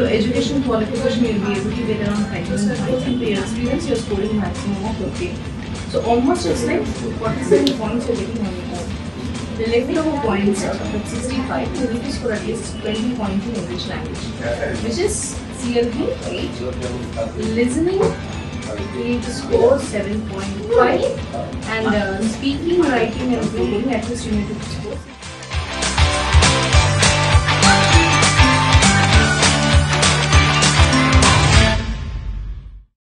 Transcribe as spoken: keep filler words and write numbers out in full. your education qualification, you'll be able to get around ninety-nine percent of your experience, you're scoring maximum of fifty. So almost it's like forty-seven points you're getting on your own. The level of points of sixty-five, you need to score at least twenty points in English language, which is C L B eight, listening, you need to score seven point five, and uh, speaking, writing and reading, at least you need to score.